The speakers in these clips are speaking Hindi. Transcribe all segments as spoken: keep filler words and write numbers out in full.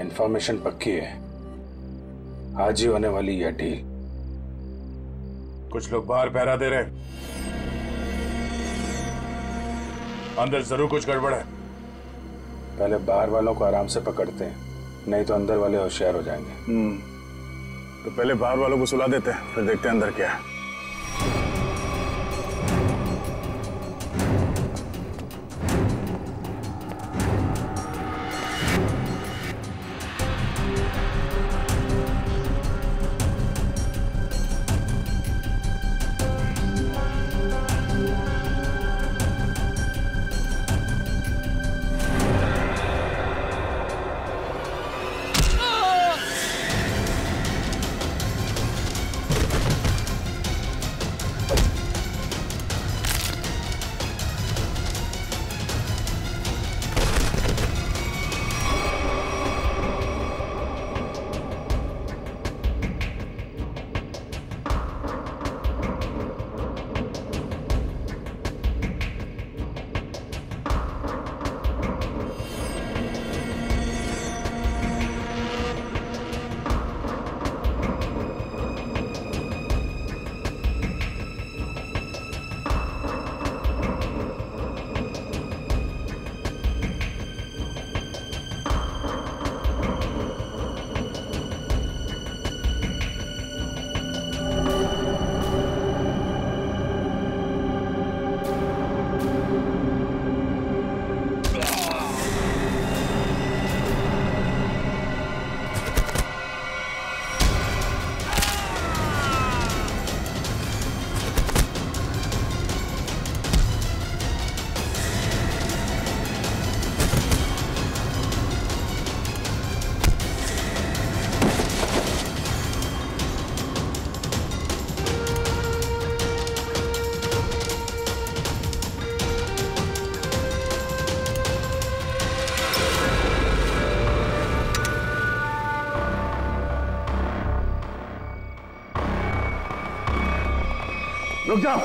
इन्फॉर्मेशन पक्की है, आज ही होने वाली यह डील। कुछ लोग बाहर पहरा दे रहे हैं, अंदर जरूर कुछ गड़बड़ है। पहले बाहर वालों को आराम से पकड़ते हैं, नहीं तो अंदर वाले होशियार हो जाएंगे। तो पहले बाहर वालों को सुला देते हैं, फिर देखते हैं अंदर क्या है। रुक जाओ।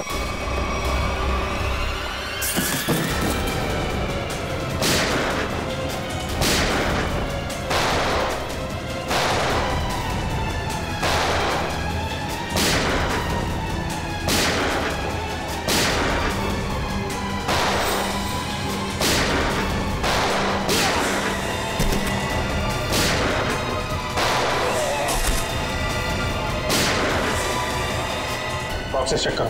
से चेक करो।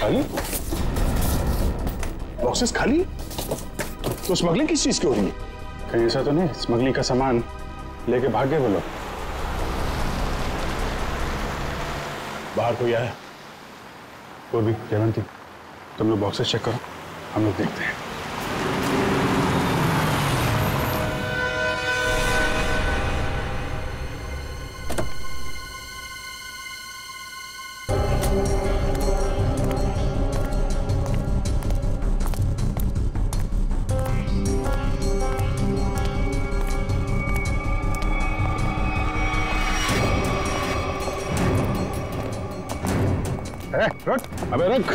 खाली बॉक्सेस खाली, तो स्मगलिंग किस चीज की हो रही है? कहीं ऐसा तो नहीं स्मगलिंग का सामान लेके भाग गए वो लोग? बाहर कोई आया? पूर्वी, जयंती, तुम लोग बॉक्सेस चेक करो, हम लोग देखते हैं। अबे रख,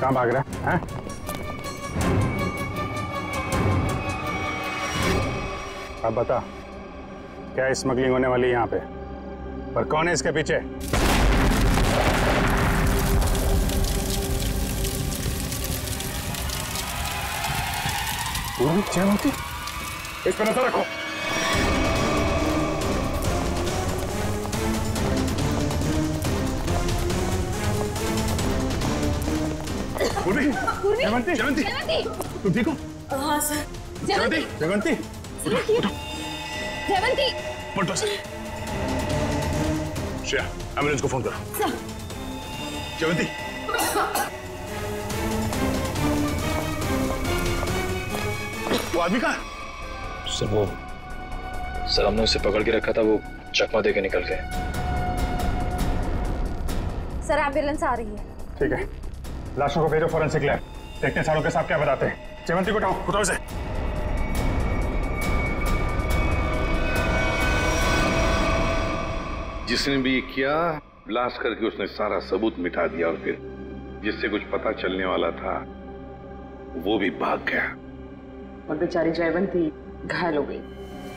कहाँ भाग रहा है? हैं? अब बता, क्या स्मगलिंग होने वाली है यहाँ पे? पर कौन है इसके पीछे? जयंती, इस पर नजर रखो। जयंती, जयंती, तुम ठीक हो? हाँ सर। जयंती, जयंती, जयंती, उठो सर। श्रेया, एम्बुलेंस को फोन करो। सर। जयंती। वो आदमी कहाँ? सर वो, सर हमने उसे पकड़ के रखा था, वो चकमा देके निकल गए। सर एम्बुलेंस आ रही है। ठीक है, लाशों को भेजो फोरेंसिक लैब, देखते हैं सालों के साथ क्या बताते हैं। जयंती को उठाओ, उठाओ से। जिसने भी ये किया ब्लास्ट करके उसने सारा सबूत मिटा दिया और फिर जिससे कुछ पता चलने वाला था वो भी भाग गया और बेचारी जयवंती घायल हो गई।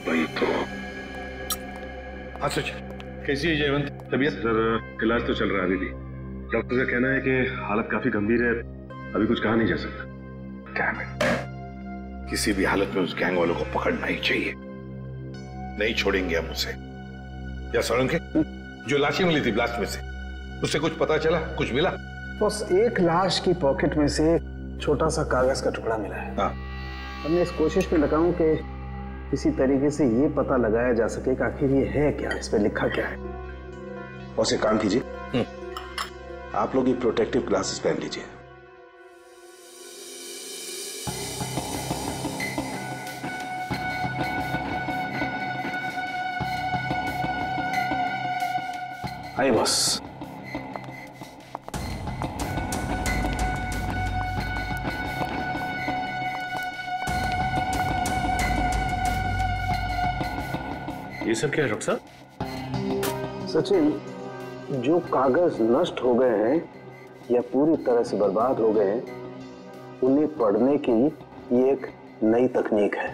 वही तो। हाँ सच, कैसी है जयवंती? तबीयत? सर इलाज तो चल रहा है अभी भी। डॉक्टर का कहना है कि हालत काफी गंभीर है, अभी कुछ कहा नहीं जा सकता। डैम इट, किसी भी हालत में उस गैंग वालों को पकड़ना ही चाहिए। नहीं छोड़ेंगे हम उसे। या सोलंग के जो लाशें मिली थी ब्लास्ट में से, उससे कुछ पता चला? कुछ मिला? बस एक लाश की पॉकेट में से छोटा सा कागज का टुकड़ा मिला है। हाँ। अब मैं इस कोशिश में लगा हूं कि किसी तरीके से ये पता लगाया जा सके कि आखिर ये है क्या, इस पे लिखा क्या है। और एक काम कीजिए, आप लोग ये प्रोटेक्टिव ग्लासेस पहन लीजिए। आई बस ये सब क्या है डॉक्टर साहब? सचिन, जो कागज नष्ट हो गए हैं या पूरी तरह से बर्बाद हो गए हैं, उन्हें पढ़ने की ये एक नई तकनीक है।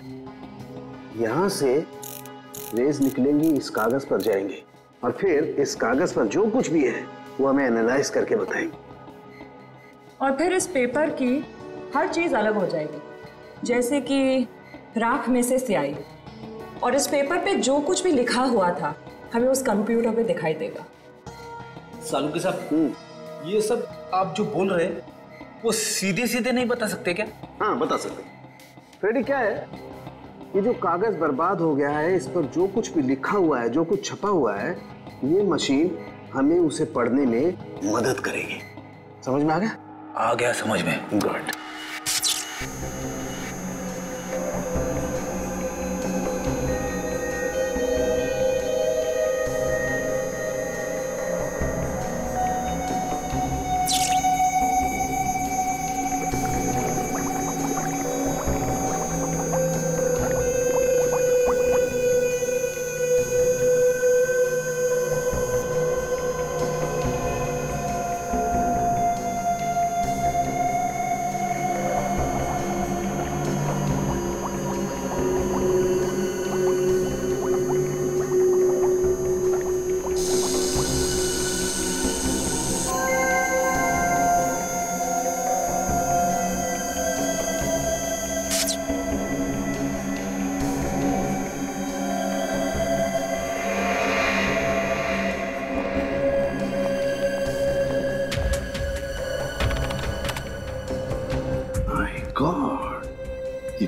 यहां से रेज निकलेंगी, इस कागज पर जाएंगे और फिर इस कागज पर जो कुछ भी है वो हमें एनालाइज करके बताएंगे और फिर इस पेपर की हर चीज अलग हो जाएगी, जैसे कि राख में से स्याही। और इस पेपर पे जो कुछ भी लिखा हुआ था हमें उस कंप्यूटर पे दिखाई देगा। सालू के साहब, ये सब आप जो बोल रहे हैं वो सीधे सीधे नहीं बता सकते क्या? हाँ बता सकते। फिर क्या है, ये जो कागज बर्बाद हो गया है, इस पर जो कुछ भी लिखा हुआ है, जो कुछ छपा हुआ है, ये मशीन हमें उसे पढ़ने में मदद करेगी। समझ में आ गया? आ गया समझ में। गुड।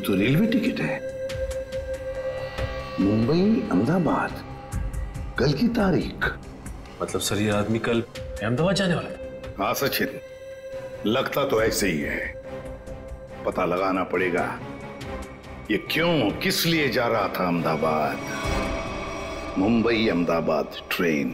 तो रेलवे टिकट है। मुंबई अहमदाबाद, कल की तारीख। मतलब सर ये आदमी कल अहमदाबाद जाने वाला है? हाँ सचिन, लगता तो ऐसे ही है। पता लगाना पड़ेगा ये क्यों, किस लिए जा रहा था अहमदाबाद। मुंबई अहमदाबाद ट्रेन।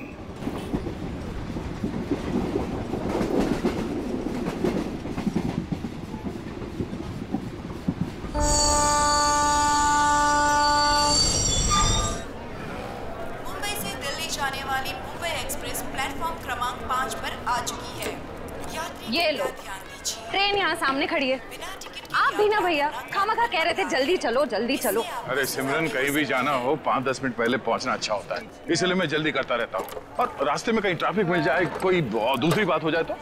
कह रहे थे जल्दी चलो जल्दी चलो। अरे सिमरन, कहीं भी जाना हो पाँच दस मिनट पहले पहुंचना अच्छा होता है, इसलिए मैं जल्दी करता रहता हूँ। और रास्ते में कहीं ट्रैफिक मिल जाए, कोई दूसरी बात हो जाए तो।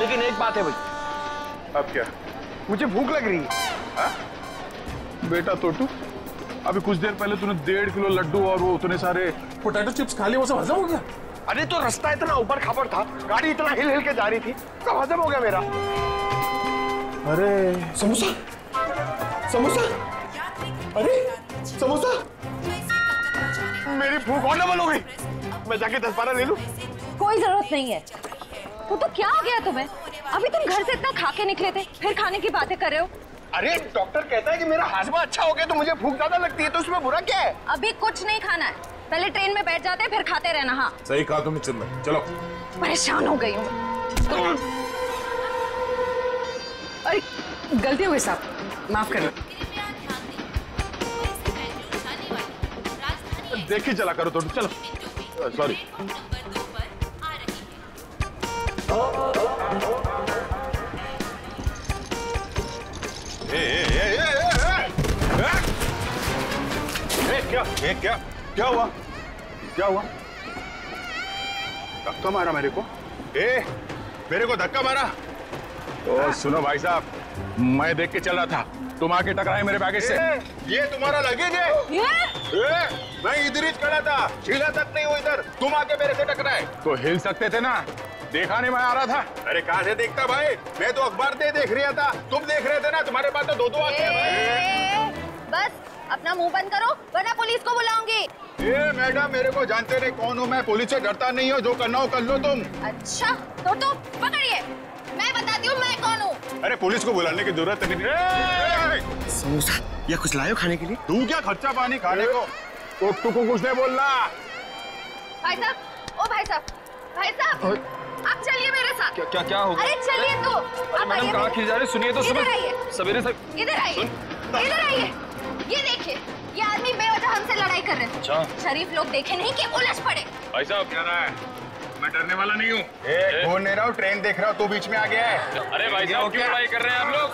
लेकिन एक बात है भाई। अब क्या? मुझे भूख लग रही है। हा? बेटा टोटू, अभी कुछ देर पहले तूने डेढ़ किलो लड्डू और वो इतने सारे पोटैटो चिप्स खा लिए, वो सब हजम हो गया? अरे तो रास्ता इतना ऊपर खबर था, गाड़ी इतना हिल हिल के जा रही थी, सब हजम हो गया मेरा। अरे समोसा समोसा, अरे समोसा, मेरी भूख और डबल हो गई। मैं जाके दस बारह ले लूं? कोई जरूरत नहीं है। वो तो क्या हो गया तुम्हें? अभी तुम घर से इतना खा के निकले थे, फिर खाने की बातें कर रहे हो। अरे डॉक्टर कहता है कि मेरा हाजमा अच्छा हो गया तो मुझे भूख ज्यादा लगती है, तो उसमें बुरा क्या है? अभी कुछ नहीं खाना है, पहले ट्रेन में बैठ जाते फिर खाते रहना। हाँ सही कहा तुमने चंदन, चलो। परेशान हो गई हूँ। अरे गलती हो गई साहब, माफ करो। देखिए चला करो तो चलो। सॉरी। क्या क्या क्या हुआ? क्या हुआ? धक्का मारा मेरे को? ए मेरे को धक्का मारा? तो सुनो भाई साहब, मैं देख के चल रहा था, तुम आके टकराए मेरे बैगेज से। ये तुम्हारा लगेज है? ये? ए, मैं इधर ही खड़ा था, हिला तक नहीं हुआ इधर, तुम आके मेरे से टकराए। तो हिल सकते थे ना, देखा नहीं मैं आ रहा था। अरे कहाँ से देखता भाई, मैं तो अखबार दे देख रहा था, तुम देख रहे थे ना, तुम्हारे पास तो दो दो आंखें हैं। बस अपना मुंह बंद करो वरना पुलिस को बुलाऊंगी। ये मैडम मेरे को जानते नहीं कौन हूँ मैं, पुलिस से डरता नहीं हो, जो करना हो कर लो तुम। अच्छा तो तुम पकड़िए, मैं बताती हूँ मैं कौन हूँ। अरे पुलिस को बुलाने की जरूरत नहीं। समोसा या कुछ लायो खाने के लिए? तू क्या खर्चा पानी खाने को, तो तू को कुछ नहीं बोलना। भाई साहब, ओ भाई साहब, भाई साहब आप चलिए मेरे साथ। क्या क्या क्या हो गया? अरे चलिए तो आप मैडम कहाँ खींच जा रहे? सुनिए तो, सवेरे से इधर आइए, इधर आइए। ये देखिए ये आदमी बेवजह हमसे लड़ाई कर रहे हैं, शरीफ लोग देखे नहीं कि उलझ पड़े। भाई साहब क्या रहा है, मैं डरने वाला नहीं हूँ। फोन नहीं रहा हूँ, ट्रेन देख रहा हूँ, तू बीच में आ गया है। अरे भाई साहब क्यों लड़ाई कर रहे हैं आप लोग?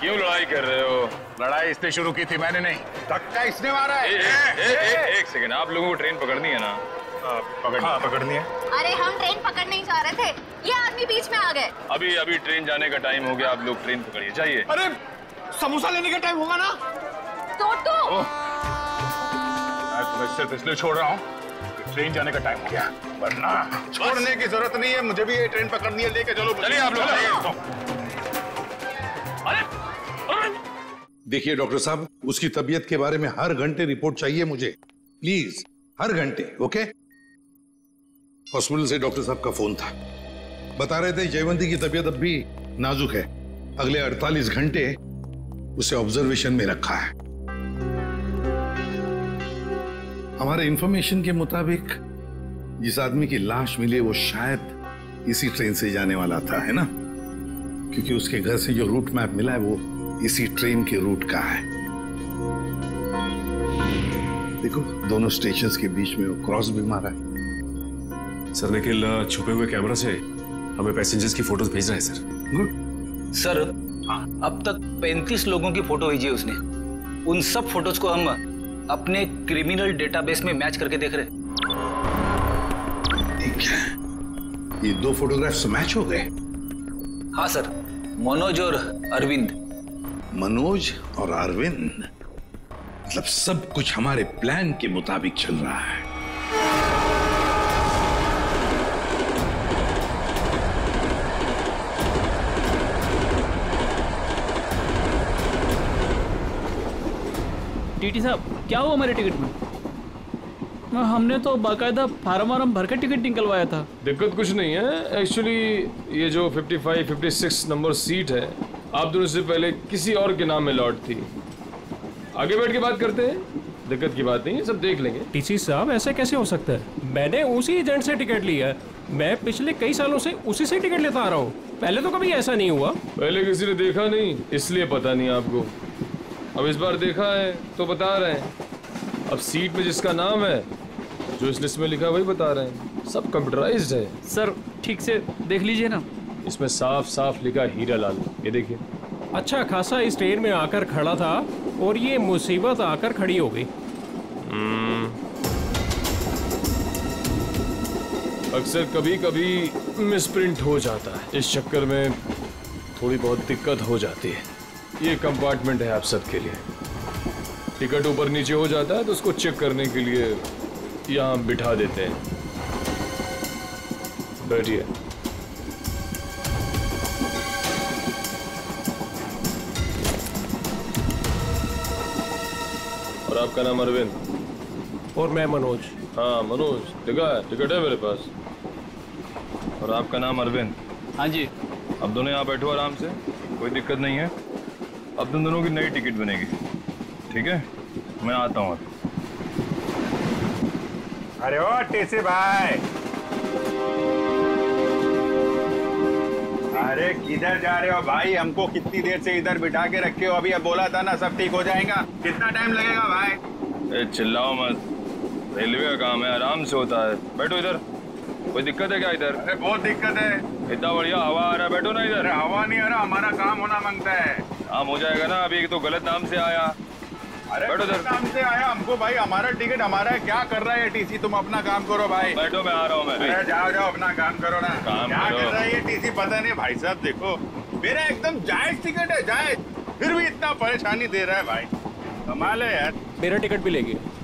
क्यों लड़ाई कर रहे हो? लड़ाई इसने शुरू की थी, मैंने नहीं। धक्का इसने मारा है। ए, ए, ए, ए, एक सेकंड, आप लोगों को ट्रेन पकड़नी है ना? आ, पकड़नी, हाँ, पकड़नी है। अरे हम ट्रेन पकड़ने जा रहे थे, ये आदमी बीच में आ गए। अभी अभी ट्रेन जाने का टाइम हो गया, आप लोग ट्रेन पकड़िए जाइए। अरे समोसा लेने का टाइम होगा ना। तो तुम्हें सिर्फ इसलिए छोड़ रहा हूँ, ट्रेन जाने का टाइम हो गया, वरना छोड़ने की जरूरत नहीं है, मुझे भी ये ट्रेन पकड़नी है, लेके चलो। चलिए आप लोग। देखिए डॉक्टर साहब, उसकी तबीयत के बारे में हर घंटे रिपोर्ट चाहिए मुझे, प्लीज हर घंटे। ओके। हॉस्पिटल से डॉक्टर साहब का फोन था, बता रहे थे जयवंती की तबीयत अब भी नाजुक है, अगले अड़तालीस घंटे उसे ऑब्जर्वेशन में रखा है। हमारे इंफॉर्मेशन के मुताबिक जिस आदमी की लाश मिली वो शायद इसी ट्रेन से जाने वाला था, है ना? क्योंकि उसके घर से जो रूट मैप मिला है वो इसी ट्रेन के रूट का है। देखो दोनों स्टेशंस के बीच में वो क्रॉस भी मारा है। सर निखिल छुपे हुए कैमरा से हमें पैसेंजर्स की फोटोज भेज रहा है सर। Good sir. हाँ? अब तक पैंतीस लोगों की फोटो भेजी है उसने, उन सब फोटोज को हम अपने क्रिमिनल डेटाबेस में मैच करके देख रहे। ठीक है, ये दो फोटोग्राफ्स मैच हो गए। हाँ सर, मनोज और अरविंद। मनोज और अरविंद, मतलब सब कुछ हमारे प्लान के मुताबिक चल रहा है। टीटी साहब क्या हुआ हमारे टिकट में? हमने तो बाकायदा फार्म वार्म भर के टिकट निकलवाया था। दिक्कत कुछ नहीं है एक्चुअली, ये जो पचपन, छप्पन नंबर सीट है आप दोनों से पहले किसी और के नाम में लॉट थी। आगे बैठ के बात करते हैं, दिक्कत की बात नहीं है, सब देख लेंगे। टीसी साहब ऐसा कैसे हो सकता है, मैंने उसी एजेंट से टिकट लिया है, मैं पिछले कई सालों से उसी से टिकट लेता आ रहा हूँ, पहले तो कभी ऐसा नहीं हुआ। पहले किसी ने देखा नहीं इसलिए पता नहीं आपको, अब इस बार देखा है तो बता रहे हैं। अब सीट में जिसका नाम है, जो इस लिस्ट में लिखा वही बता रहे हैं, सब कंप्यूटराइज्ड है। सर ठीक से देख लीजिए ना, इसमें साफ साफ लिखा हीरा लाल, ये देखिए। अच्छा खासा इस ट्रेन में आकर खड़ा था और ये मुसीबत आकर खड़ी हो गई। अक्सर कभी कभी मिसप्रिंट हो जाता है, इस चक्कर में थोड़ी बहुत दिक्कत हो जाती है। ये कंपार्टमेंट है आप सबके लिए, टिकट ऊपर नीचे हो जाता है तो उसको चेक करने के लिए यहाँ बिठा देते हैं। बैठिए। और आपका नाम अरविंद? और मैं मनोज। हाँ मनोज, देखा है टिकट है मेरे पास। और आपका नाम अरविंद? हाँ जी। अब दोनों यहाँ बैठो आराम से, कोई दिक्कत नहीं है। अब तुम दोनों की नई टिकट बनेगी, ठीक है? मैं आता हूँ। अरे ओ टीसी भाई, अरे किधर जा रहे हो भाई, हमको कितनी देर से इधर बिठा के रखे हो, अभी अब बोला था ना सब ठीक हो जाएगा, कितना टाइम लगेगा भाई? ए चिल्लाओ मत, रेलवे का काम है, आराम से होता है। बैठो इधर। कोई दिक्कत है क्या इधर? अरे बहुत दिक्कत है, इतना बढ़िया हवा आ रहा है, बैठो ना इधर। अरे हवा नहीं आ रहा, हमारा काम होना मांगता है। काम हो जाएगा ना, अभी एक तो गलत नाम से आया। अरे बैठो इधर। नाम से आया हमको भाई, हमारा टिकट हमारा है, क्या कर रहा है टीसी? तुम अपना काम करो भाई। बैठो, मैं आ रहा हूँ मैं। अरे जाओ जाओ, अपना काम करो ना। काम क्या कर रहा है ये टीसी पता नहीं। भाई साहब देखो, मेरा एकदम जायज टिकट है, जायज, फिर भी इतना परेशानी दे रहा है भाई, कमाल है यार। मेरा टिकट भी ले गया।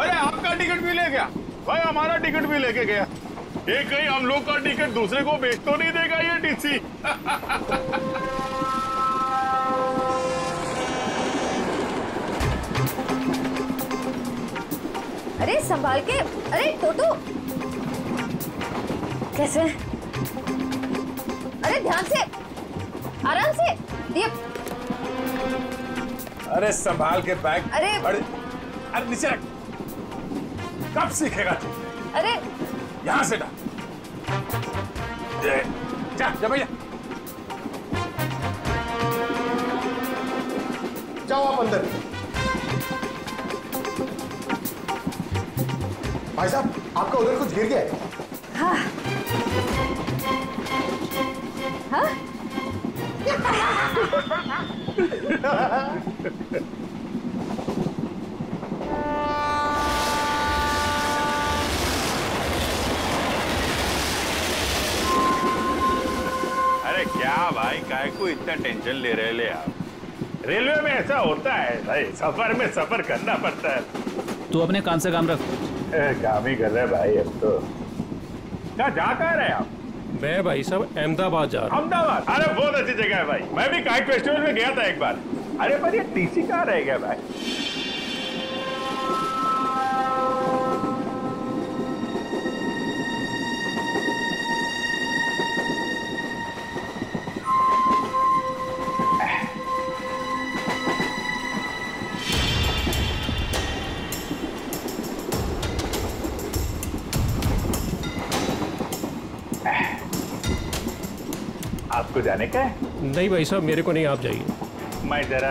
अरे आपका टिकट भी ले गया भाई, हमारा टिकट भी लेके गया। ये कहीं हम लोग का टिकट दूसरे को बेच तो नहीं देगा ये टीसी। अरे संभाल के। अरे टोटो कैसे? अरे ध्यान से, आराम से। ये अरे संभाल के बैग। अरे अरे, अरे नीचे रख। कब सीखेगा तू? अरे यहाँ से डाल, जा जा भैया, जाओ आप अंदर। भाई साहब आपका उधर कुछ गिर गया है। हाँ हाँ क्या भाई, काय को इतना टेंशन ले रहे ले आप? रेलवे में ऐसा होता है भाई, सफर में सफर करना पड़ता है। तू अपने कान से काम रख। काम ही कर रहे भाई अब तो। क्या जा कह रहे आप? मैं भाई साहब अहमदाबाद जा रहा हूँ। अहमदाबाद? अरे बहुत अच्छी जगह है भाई, मैं भी काइट फेस्टिवल में गया था एक बार। अरे पर ये टीसी कहाँ रह गया भाई? आपको जाने का है? नहीं भाई साहब मेरे को नहीं, आप जाइए। मैं जरा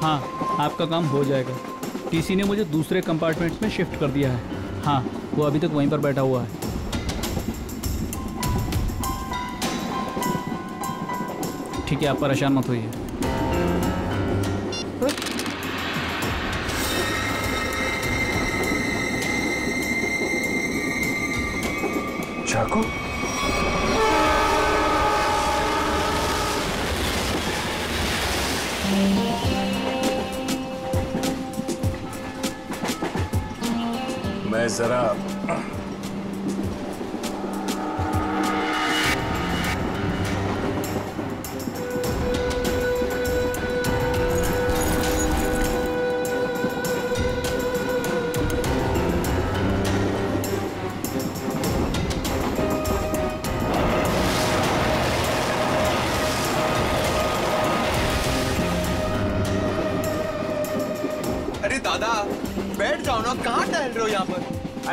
हाँ, आपका काम हो जाएगा। टीसी ने मुझे दूसरे कंपार्टमेंट्स में शिफ्ट कर दिया है। हाँ, वो अभी तक वहीं पर बैठा हुआ है। ठीक है, आप परेशान मत होइए। चाकू? मैं जरा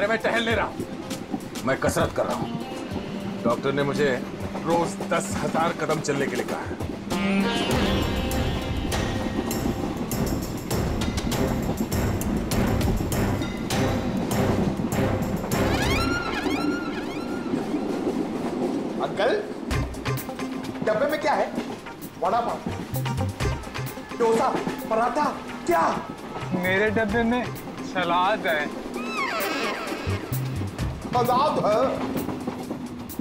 मैं टहल ले रहा हूं, मैं कसरत कर रहा हूं। डॉक्टर ने मुझे रोज दस हजार कदम चलने के लिए कहा है। अंकल, डब्बे में क्या है? वड़ा पाव, डोसा, पराठा, क्या? मेरे डब्बे में सलाद है। आजाद है,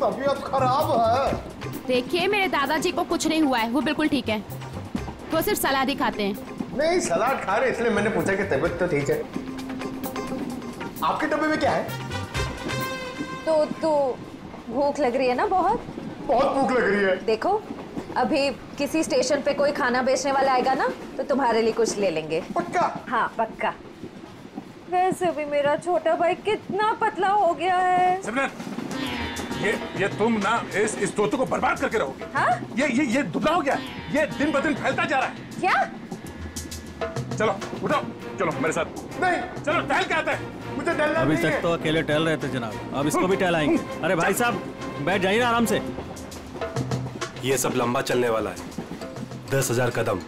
तबीयत खराब है। देखिए मेरे दादाजी को कुछ नहीं हुआ है, वो बिल्कुल ठीक है, वो सिर्फ सलाद ही खाते हैं। नहीं सलाद खा रहे इसलिए मैंने पूछा कि तबीयत तो ठीक है। आपके डब्बे में क्या है? तो तो भूख लग रही है ना? बहुत बहुत भूख लग रही है। देखो अभी किसी स्टेशन पे कोई खाना बेचने वाला आएगा ना तो तुम्हारे लिए कुछ ले लेंगे। पक्का? हाँ पक्का। वैसे भी मेरा छोटा भाई कितना पतला हो गया है। सिमरन, ये ये तुम ना इस इस तोते को बर्बाद करके रहोगे। हाँ? ये ये ये दुबला हो गया, ये दिन ब दिन फैलता जा रहा है। क्या? चलो उठो, चलो मेरे साथ। नहीं, चलो टहल के आते हैं। मुझे टहलना नहीं है। अभी तक तो अकेले टहल रहे थे जनाब, अब इसको भी टहलाएंगे। अरे भाई साहब बैठ जाइए ना आराम से। ये सब लंबा चलने वाला है, दस हजार कदम।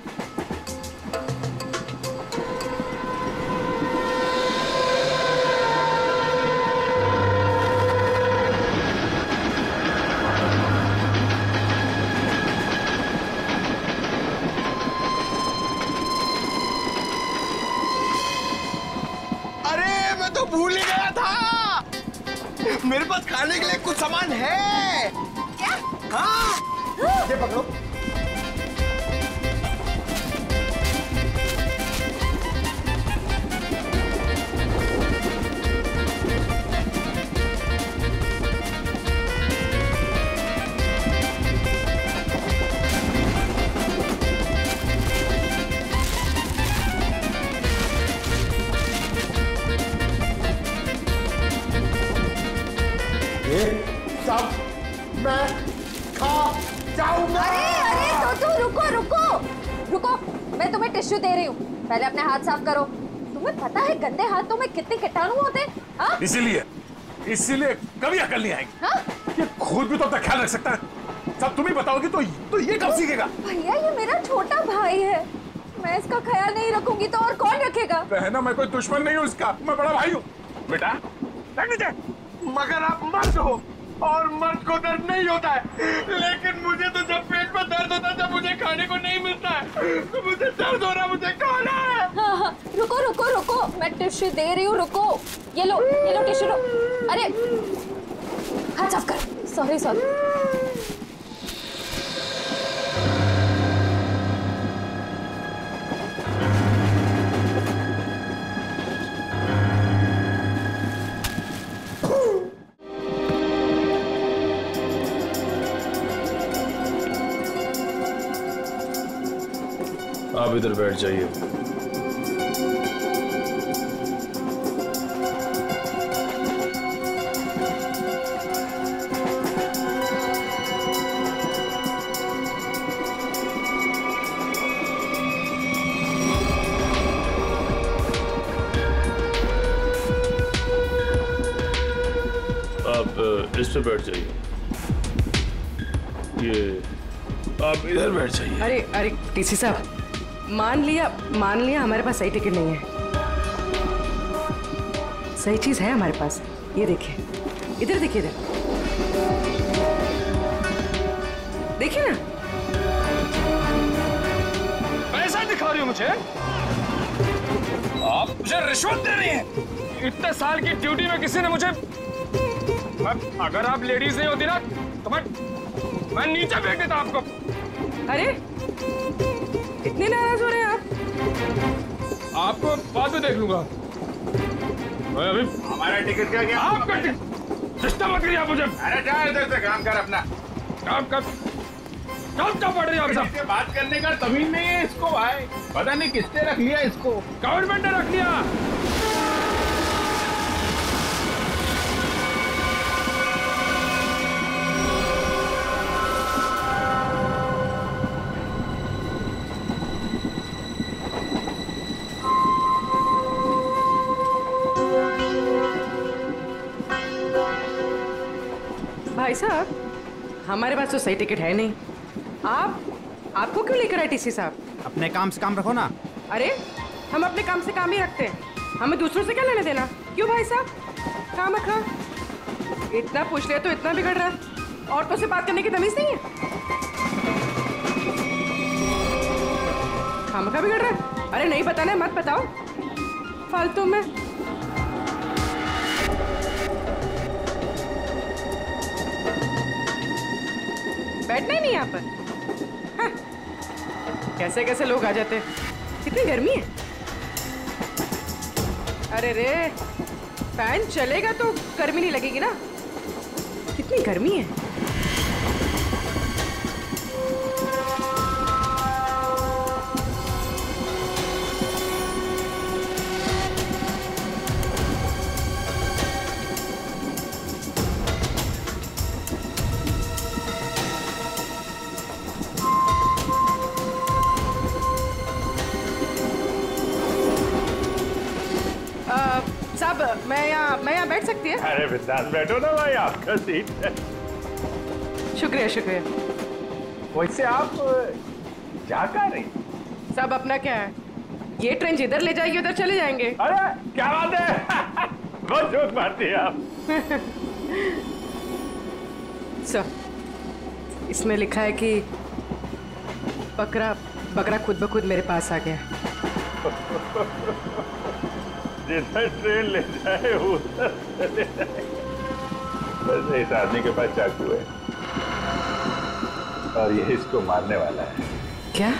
पहले अपने हाथ साफ करो। तुम्हें पता है गंदे हाथों में कितने कीटाणु होते हैं? इसीलिए इसीलिए कभी अकल नहीं आएगी। हाँ? ये खुद भी तो अपना ख्याल रख सकता है, सब तुम ही बताओगी तो तो ये कब सीखेगा? भैया ये मेरा छोटा भाई है, मैं इसका ख्याल नहीं रखूंगी तो और कौन रखेगा? बहना मैं कोई दुश्मन नहीं हूँ इसका, मैं बड़ा भाई हूँ। बेटा मगर आप मर्द हो और मर्द को दर्द नहीं होता है, लेकिन मुझे तो जब पेट में दर्द होता है जब मुझे खाने को नहीं मिलता है तो मुझे दर्द हो रहा है, मुझे खाना है। हाँ हाँ रुको रुको रुको, मैं टिश्यू दे रही हूँ, रुको। ये लो ये लो टिश्यू लो। अरे हाथ साफ करो। Sorry sorry. आप इधर बैठ जाइए। आप इस पे बैठ जाइए। ये आप इधर बैठ जाइए। अरे अरे टीसी साहब मान लिया मान लिया हमारे पास सही टिकट नहीं है, सही चीज है हमारे पास। ये देखिए इधर देखिए इधर देखिए ना। पैसा दिखा रही हो मुझे, आप मुझे रिश्वत दे रही हैं। इतने साल की ड्यूटी में किसी ने मुझे, मैं अगर आप लेडीज नहीं होती ना तो मैं मैं नीचे फेंक देता आपको। अरे इतने नाराज हो रहे हैं आप? आपको बाद में देख लूंगा मैं। अभी हमारा टिकट क्या गया? आपका टिकट रिश्ता मत करिए आप मुझे। अरे जा इधर से, काम कर अपना काम कर। कब क्या पड़ रही है आप सब? बात करने का तमीज नहीं है इसको भाई, पता नहीं किसने रख लिया इसको, गवर्नमेंट ने रख लिया। भाई साहब हमारे पास तो सही टिकट है नहीं, आप आपको क्यों लेकर आए टीसी साहब? अपने काम से काम रखो ना। अरे हम अपने काम से काम ही रखते हैं, हमें दूसरों से क्या लेने देना? क्यों भाई साहब काम रखा? इतना पूछ लिया तो इतना बिगड़ रहा है, औरतों से बात करने की तमीज नहीं है, काम रखा बिगड़ रहा है। अरे नहीं बताना मत बताओ, फालतू में। बैठना ही नहीं यहाँ पर। हाँ। कैसे कैसे लोग आ जाते, कितनी गर्मी है। अरे रे फैन चलेगा तो गर्मी नहीं लगेगी ना, कितनी गर्मी है। मैं यहाँ मैं यहाँ बैठ सकती है? अरे बिंदास बैठो ना भाई, आपका सीट है। शुक्रिया शुक्रिया। वैसे आप क्या कर रही? सब अपना क्या है, ये ट्रेन जिधर ले जाएगी उधर चले जाएंगे। अरे क्या बात है, बहुत जोक मारती है आप। सर so, इसमें लिखा है कि बकरा बकरा खुद ब खुद मेरे पास आ गया। जिधर ट्रेन ले जाए उधर चले जाए। बस इस आदमी के पास चाकू है और ये इसको मारने वाला है। क्या?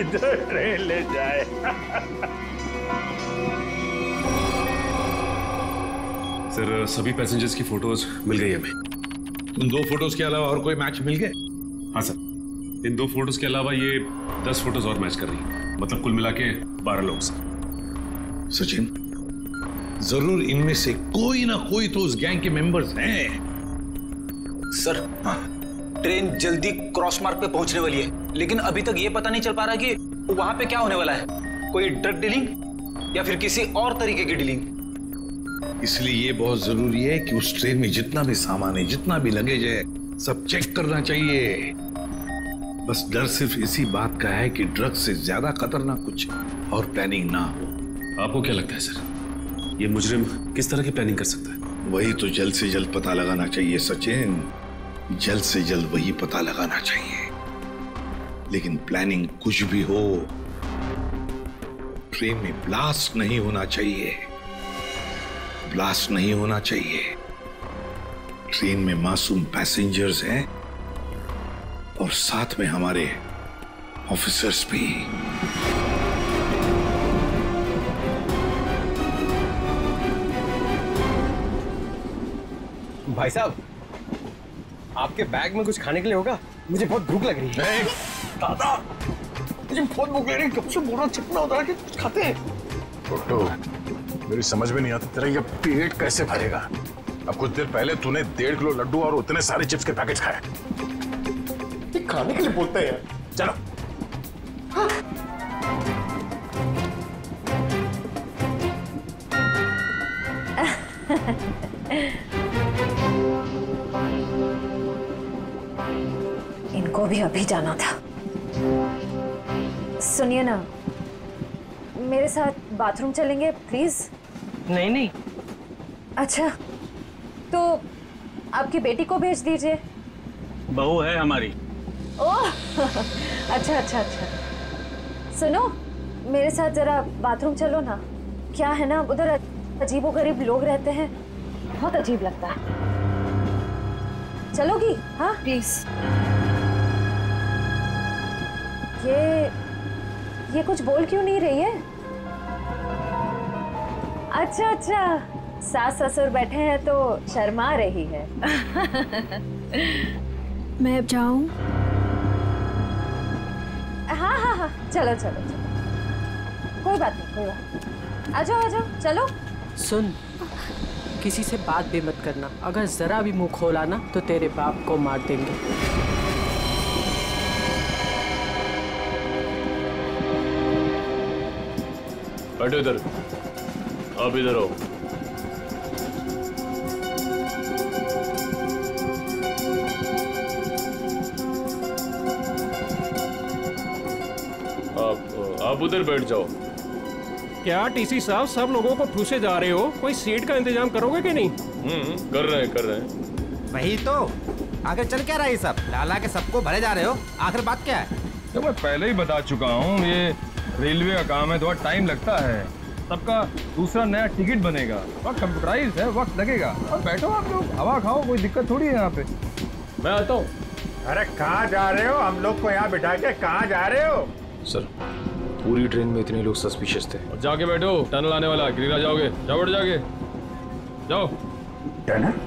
इधर ट्रेन ले जाए। सर सभी पैसेंजर्स की फोटोज मिल गई हमें। उन दो फोटोज के अलावा और कोई मैच मिल गए? हाँ सर, इन दो फोटोज के अलावा ये दस फोटोज और मैच कर रही है, मतलब कुल मिला के बारह लोग। सर सचिन, जरूर इनमें से कोई ना कोई तो उस गैंग के मेंबर्स हैं। सर हाँ, ट्रेन जल्दी क्रॉस मार्ग पे पहुंचने वाली है, लेकिन अभी तक ये पता नहीं चल पा रहा कि वहां पे क्या होने वाला है, कोई ड्रग डीलिंग या फिर किसी और तरीके की डीलिंग। इसलिए ये बहुत जरूरी है कि उस ट्रेन में जितना भी सामान है, जितना भी लगेज है, सब चेक करना चाहिए। बस डर सिर्फ इसी बात का है कि ड्रग से ज्यादा खतरनाक कुछ और प्लानिंग ना हो। आपको क्या लगता है सर, ये मुजरिम किस तरह की प्लानिंग कर सकता है? वही तो जल्द से जल्द पता लगाना चाहिए सचिन, जल्द से जल्द वही पता लगाना चाहिए। लेकिन प्लानिंग कुछ भी हो, ट्रेन में ब्लास्ट नहीं होना चाहिए, ब्लास्ट नहीं होना चाहिए। ट्रेन में मासूम पैसेंजर्स हैं और साथ में हमारे ऑफिसर्स भी। भाई साहब, आपके बैग में कुछ खाने के लिए होगा? मुझे बहुत भूख लग रही है दादा, मुझे बहुत भूख लग रही है। कब से बोल रहा हूं, चिपना उतार के कुछ खाते हैं। मेरी समझ में नहीं आता तेरा ये पेट कैसे भरेगा। अब कुछ देर पहले तूने डेढ़ किलो लड्डू और उतने सारे चिप्स के पैकेट खाए। ये खाने के लिए बोलते हैं, चलो। हाँ। इनको भी अभी जाना था। सुनिए ना, मेरे साथ बाथरूम चलेंगे प्लीज। नहीं नहीं। अच्छा तो आपकी बेटी को भेज दीजिए, बहू है हमारी। ओह अच्छा अच्छा अच्छा। सुनो, मेरे साथ जरा बाथरूम चलो ना। क्या है ना, उधर अजीबो गरीब लोग रहते हैं, बहुत अजीब लगता है। चलोगी? हाँ प्लीज। ये ये कुछ बोल क्यों नहीं रही है? अच्छा अच्छा, सास ससुर बैठे हैं तो शर्मा रही है। मैं अब जाऊं? हाँ हाँ हाँ, चलो चलो चलो, कोई बात नहीं कोई बात नहीं। आ जाओ आ जाओ, चलो। सुन, किसी से बात भी मत करना, अगर जरा भी मुंह खोला ना तो तेरे बाप को मार देंगे। बैठो इधर, आप इधर आओ। आप आप उधर बैठ जाओ। क्या टीसी साहब, सब लोगों को ठूसे जा रहे हो, कोई सीट का इंतजाम करोगे कि नहीं? हम्म, कर रहे हैं कर रहे हैं। वही तो, आखिर चल क्या रहा है सब, लाला के सबको भरे जा रहे हो, आखिर बात क्या है? तो मैं पहले ही बता चुका हूँ, ये रेलवे का काम है, थोड़ा टाइम लगता है। सबका दूसरा नया टिकट बनेगा, और कंप्यूटराइज है, वक्त लगेगा। और बैठो आप लोग, हवा खाओ, कोई दिक्कत थोड़ी है यहाँ पे। मैं आता हूँ। अरे कहाँ जा रहे हो, हम लोग को यहाँ बिठा के कहाँ जा रहे हो? सर पूरी ट्रेन में इतने लोग सस्पिशियस थे। और जाके बैठो, टनल आने वाला, गिरा जाओगे। जाओ बैठ जाके, जाओ। टनल?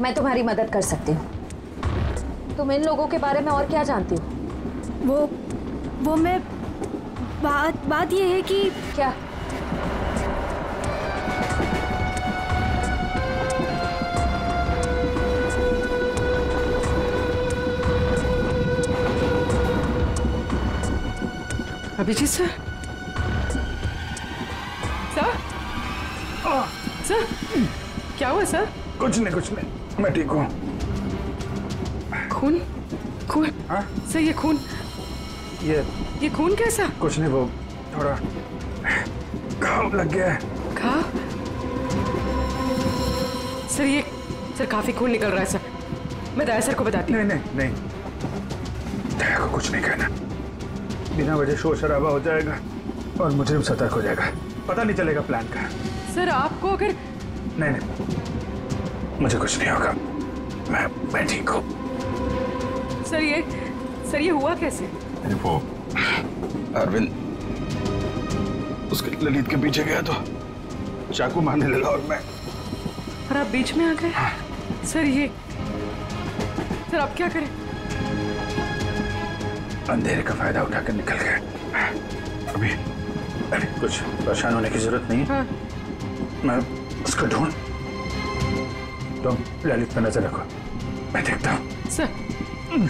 मैं तुम्हारी मदद कर सकती हूँ। तुम इन लोगों के बारे में और क्या जानती हो? वो वो मैं बात बात ये है कि क्या अभिजीत सर सर सर क्या हुआ सर? कुछ नहीं कुछ नहीं, मैं ठीक हूँ। खून खून हाँ सर, ये खून ये ये खून कैसा? कुछ नहीं, वो थोड़ा घाव लग गया है। घाव सर? ये सर काफी खून निकल रहा है सर, मैं दया सर को बताती हूँ। नहीं नहीं नहीं, दया को कुछ नहीं कहना, बिना वजह शोर शराबा हो जाएगा और मुजरिम सतर्क हो जाएगा, पता नहीं चलेगा प्लान का। सर आपको अगर नहीं नहीं मुझे कुछ नहीं होगा, मैं मैं ठीक हूँ। सर ये सर ये हुआ कैसे? वो अरविंद उसके ललित के पीछे गया तो चाकू मारने लगा और मैं और आप बीच में आ गए। हाँ। सर ये सर आप क्या करें? अंधेरे का फायदा उठाकर निकल गए। अभी अभी कुछ परेशान होने की जरूरत नहीं है। हाँ। मैं उसको ढूंढ, तुम तो ललित पर नजर रखो, मैं देखता हूँ। सर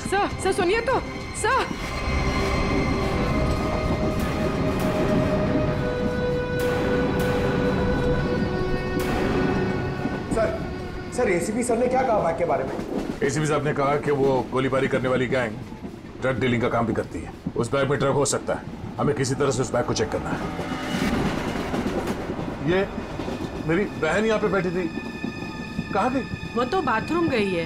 सर सर सुनिए तो sir. Sir sir ACP sir ने क्या कहा वाक्य के बारे में? एसीपी साहब ने कहा कि वो गोलीबारी करने वाली गैंग ड्रग डीलिंग का काम भी करती है, उस बैग में ड्रग हो सकता है, हमें किसी तरह से उस बैग को चेक करना है। ये मेरी बहन यहाँ पे बैठी थी, कहाँ गई? वो तो बाथरूम गई है,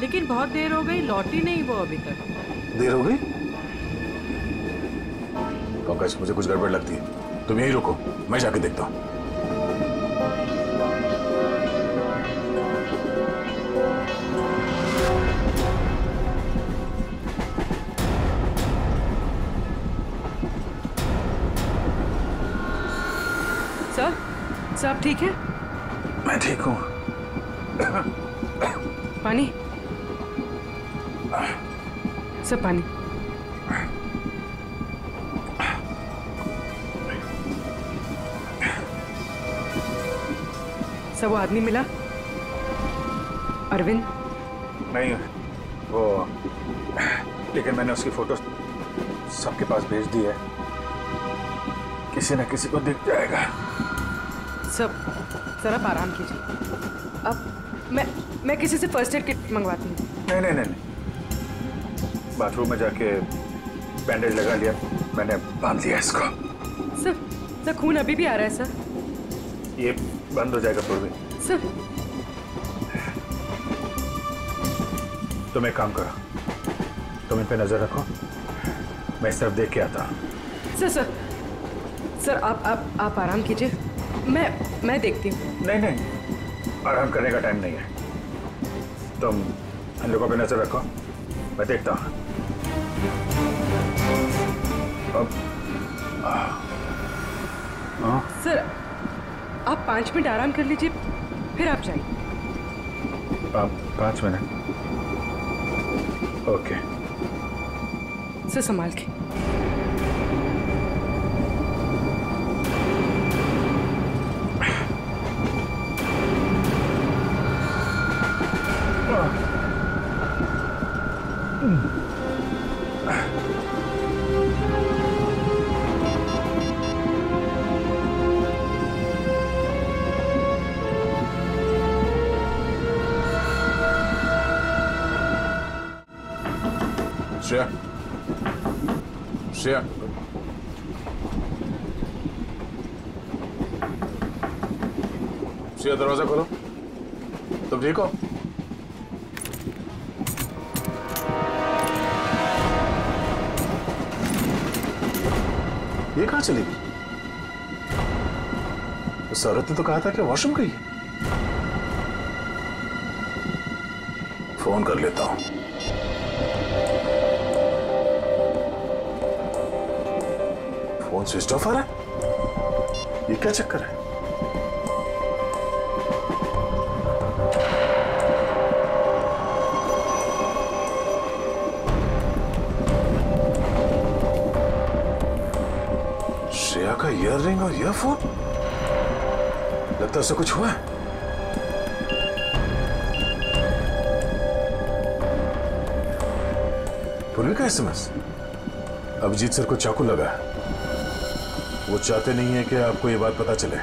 लेकिन बहुत देर हो गई, लौटी नहीं वो अभी तक। देर हो गई? पंकज मुझे कुछ गड़बड़ लगती है, तुम यही रुको, मैं जाके देखता हूँ। आप ठीक है? मैं ठीक हूँ। पानी सब पानी। सब वो आदमी मिला? अरविंद? नहीं वो, लेकिन मैंने उसकी फोटो सबके पास भेज दी है, किसी ना किसी को दिख जाएगा। सब सर आप आराम कीजिए, अब मैं मैं किसी से फर्स्ट एड किट मंगवाती हूँ। नहीं नहीं नहीं, बाथरूम में जाके बैंडेज लगा लिया मैंने, बांध लिया इसको। सर सर खून अभी भी आ रहा है सर। ये बंद हो जाएगा पूर्वी। सर तुम एक काम करो, तुम इन पे नजर रखो, मैं इस तरफ देख के आता हूँ। सर सर सर आप आप आप आराम कीजिए, मैं मैं देखती हूँ। नहीं नहीं आराम करने का टाइम नहीं है, तुम इन लोगों पे नजर रखो, मैं देखता हूँ। अब हाँ सर आप पाँच मिनट आराम कर लीजिए, फिर आप जाइए। पाँच मिनट ओके सर, संभाल के। श्रेया, श्रेया, श्रेया दरवाजा खोलो, तुम ठीक हो? ये कहाँ चली गई? उस औरत ने तो कहा था कि वॉशरूम गई है। फोन कर लेता हूँ। स्विच ऑफ आ रहा है, ये क्या चक्कर है? रिंग और ईयरफोन? लगता है उससे कुछ हुआ है। पुर्वी का एसएमएस? अभिजीत सर को चाकू लगा है। वो चाहते नहीं है कि आपको ये बात पता चले।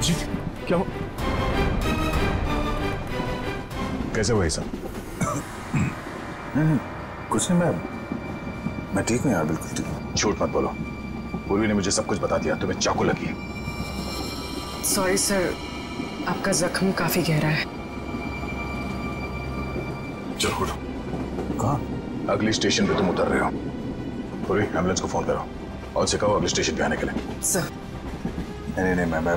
जी क्या हुआ? कैसे हुआ सब? नहीं कुछ नहीं, मैं मैं ठीक नहीं यार, बिल्कुल ठीक हूँ। झूठ मत बोलो, पूर्वी ने मुझे सब कुछ बता दिया, तुम्हें चाकू लगी है। सॉरी सर, आपका जख्म काफी गहरा है। चलो उठो। कहाँ? अगली स्टेशन पे तुम उतर रहे हो। पूर्वी एम्बुलेंस को फोन करो और से कहो अगले स्टेशन पे आने के लिए। सर नहीं नहीं, मैं मैं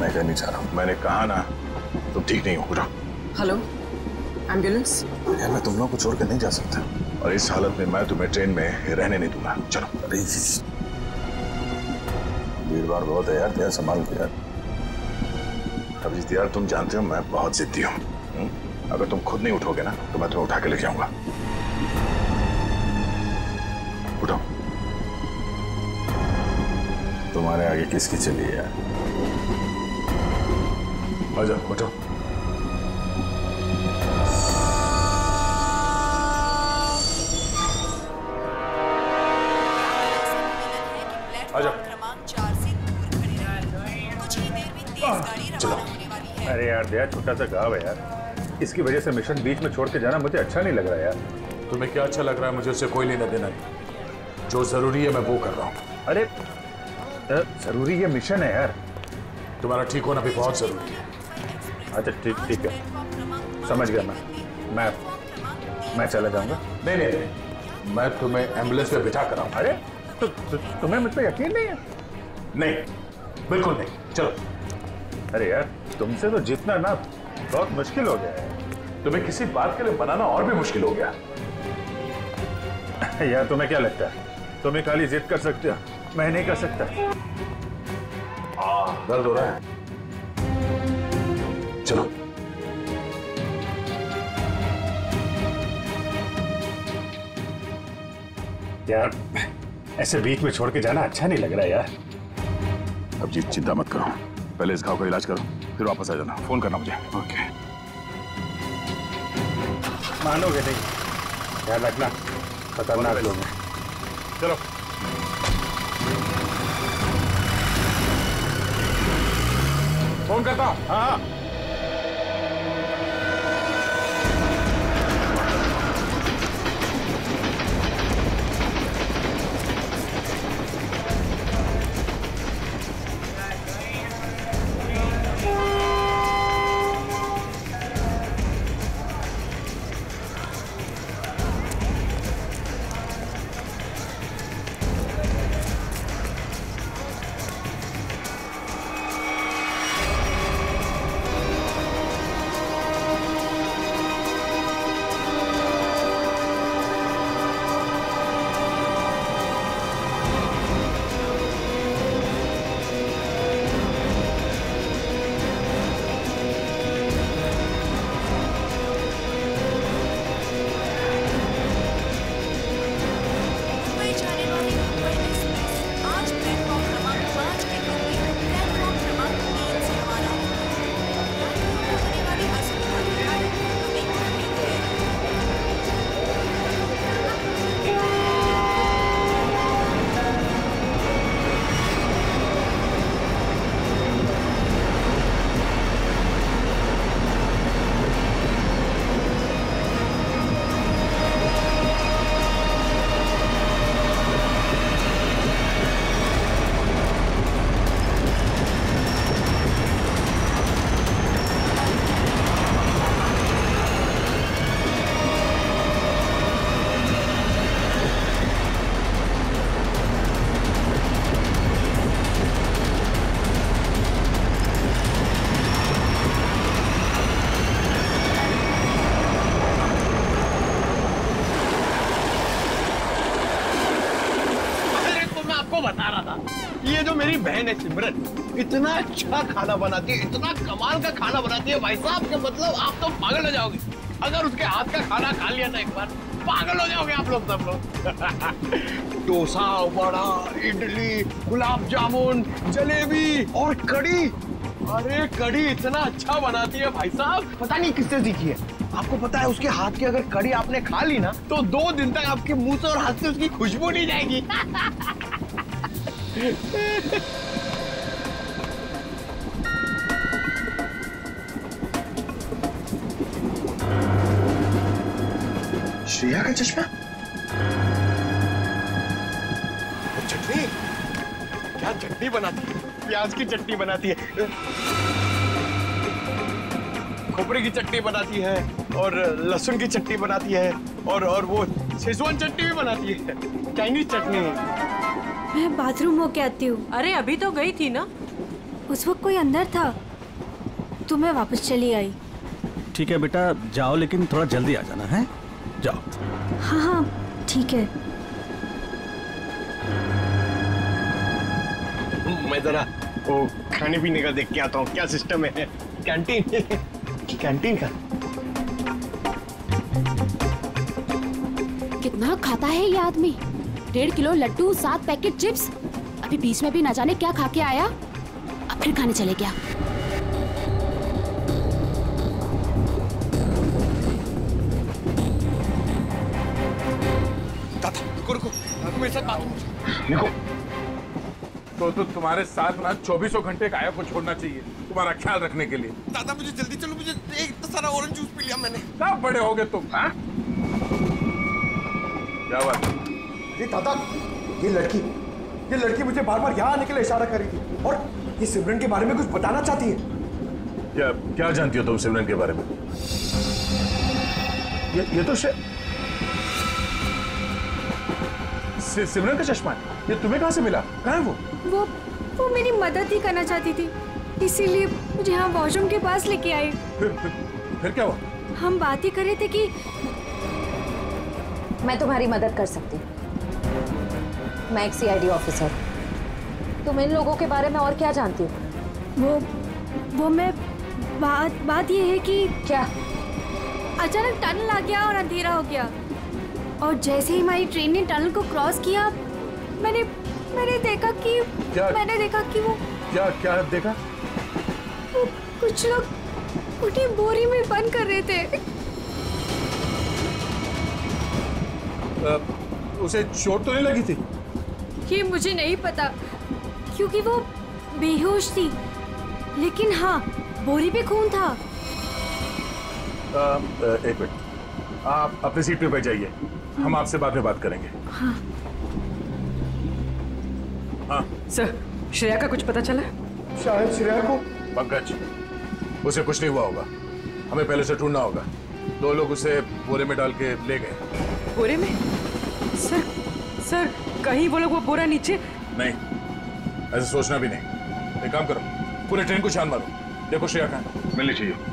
मैं कहीं नहीं जा रहा हूँ। मैंने कहा ना तुम ठीक नहीं हो। उठो। Hello ambulance? यार मैं तुम लोगों को छोड़ कर नहीं जा सकता, और इस हालत में मैं तुम्हें ट्रेन में रहने नहीं दूंगा। चलो। अरे भीड़ भाड़ बहुत है यार, संभाल के यार। अभिजीत यार तुम जानते हो मैं बहुत जिद्दी हूँ, अगर तुम खुद नहीं उठोगे ना तो मैं तुम्हें उठा के ले जाऊंगा। उठो। तुम्हारे आगे किसकी चली है यार। आ जाओ उठो। अरे यार दया छोटा सा गाँव है यार, इसकी वजह से मिशन बीच में छोड़ के जाना मुझे अच्छा नहीं लग रहा है यार। तुम्हें क्या अच्छा लग रहा है, मुझे उससे कोई लेना देना नहीं। जो जरूरी है मैं वो कर रहा हूँ। अरे जरूरी ये मिशन है यार, तुम्हारा ठीक होना भी बहुत जरूरी है। अच्छा ठीक ठीक है, समझ गया मैं मैं मैं चला जाऊँगा। नहीं नहीं, मैं तुम्हें एम्बुलेंस में बिठा कर आऊँगा। अरे तो, तो, तुम्हें मुझ पर यकीन नहीं है? नहीं बिल्कुल नहीं। चलो। अरे यार तुमसे तो जितना ना बहुत मुश्किल हो गया है, तुम्हें किसी बात के लिए बनाना और भी मुश्किल हो गया। यार तुम्हें क्या लगता है तुम्हें खाली जिद कर सकते हो, मैं नहीं कर सकता। आ, दर्द हो रहा है। चलो यार, ऐसे बीच में छोड़ के जाना अच्छा नहीं लग रहा यार। अब जी चिंता मत करो, पहले इस घाव का इलाज करो, फिर वापस आ जाना। फोन करना मुझे। ओके। मानोगे नहीं, ध्यान रखना, खतरनाक लोग हैं। चलो। फोन करता हूँ। हाँ। मेरी बहन है सिमरन, इतना अच्छा खाना बनाती है, इतना कमाल का खाना बनाती है भाई साहब के, मतलब आप तो पागल हो जाओगे अगर उसके हाथ का खाना खा लिया ना एक बार। पागल हो जाओगे आप लोग सब लोग। डोसा, वड़ा, इडली, गुलाब जामुन, जलेबी और कड़ी। अरे कड़ी इतना अच्छा बनाती है भाई साहब, पता नहीं किससे सीखी है। आपको पता है उसके हाथ की अगर कड़ी आपने खा ली ना तो दो दिन तक आपके मुंह से और हाथ से उसकी खुशबू नहीं जाएगी। श्रेया का चश्मा, चटनी, क्या चटनी बनाती है, प्याज की चटनी बनाती है, खोपड़ी की चटनी बनाती है और लहसुन की चटनी बनाती है और और वो शेजवान चटनी भी बनाती है, चाइनीज चटनी। मैं बाथरूम होके आती हूँ। अरे अभी तो गई थी ना। उस वक्त कोई अंदर था तो मैं वापस चली आई। ठीक है बेटा जाओ, लेकिन थोड़ा जल्दी आ जाना है, जाओ। हाँ हाँ ठीक है। मैं जरा वो खाने पीने का देख के आता हूँ, क्या सिस्टम है कैंटीन कैंटीन का। कितना खाता है ये आदमी, डेढ़ किलो लड्डू, सात पैकेट चिप्स, अभी बीच में भी ना जाने क्या खा के आया, अब फिर खाने चले गया। तो तो तुम्हारे साथ ना चौबीसों घंटे काया को छोड़ना चाहिए तुम्हारा ख्याल रखने के लिए। दादा मुझे जल्दी चलो, मुझे इतना सारा ऑरेंज जूस पी लिया मैंने। सब बड़े हो गए तुम। हाँ क्या बात है दादा, ये लड़की ये लड़की मुझे बार बार यहाँ आने के लिए इशारा कर रही थी और ये सिमरन के बारे में कुछ बताना चाहती है। क्या क्या जानती हो तुम सिमरन के बारे में? ये ये तो सिमरन का चश्मा है, ये तुम्हें कहाँ से मिला? कहाँ है वो? वो वो मेरी मदद ही करना चाहती थी, इसीलिए मुझे यहाँ वॉशरूम के पास लेके आई। फिर, फिर, फिर क्या हुआ? हम बात ही कर रहे थे कि मैं तुम्हारी मदद कर सकती हूँ, मैं एक सीआईडी ऑफिसर। तुम इन लोगों के बारे में और क्या जानती हो? वो वो मैं बात बात ये है कि क्या अचानक टनल आ गया और अंधेरा हो गया और जैसे ही हमारी ट्रेन ने टनल को क्रॉस किया मैंने मैंने देखा कि क्या? मैंने देखा कि वो क्या क्या देखा? वो कुछ लोग उठी बोरी में बंद कर रहे थे। आ, उसे चोट तो नहीं लगी थी? ये मुझे नहीं पता क्योंकि वो बेहोश थी, लेकिन हाँ बोरी पे खून था। आ, एक मिनट, आप अपनी सीट पे बैठ जाइए, हम आपसे बाद में बात करेंगे। हाँ हाँ। सर श्रेया का कुछ पता चला? शायद श्रेया को पंकज, उसे कुछ नहीं हुआ होगा, हमें पहले से ढूंढना होगा। दो लोग उसे बोरे में डाल के ले गए। बोरे में? सर सर कहीं वो लोग वो बोरा नीचे नहीं, ऐसे सोचना भी नहीं। एक काम करो, पूरे ट्रेन को छान मारो, देखो श्रेया कहाँ मिलनी चाहिए।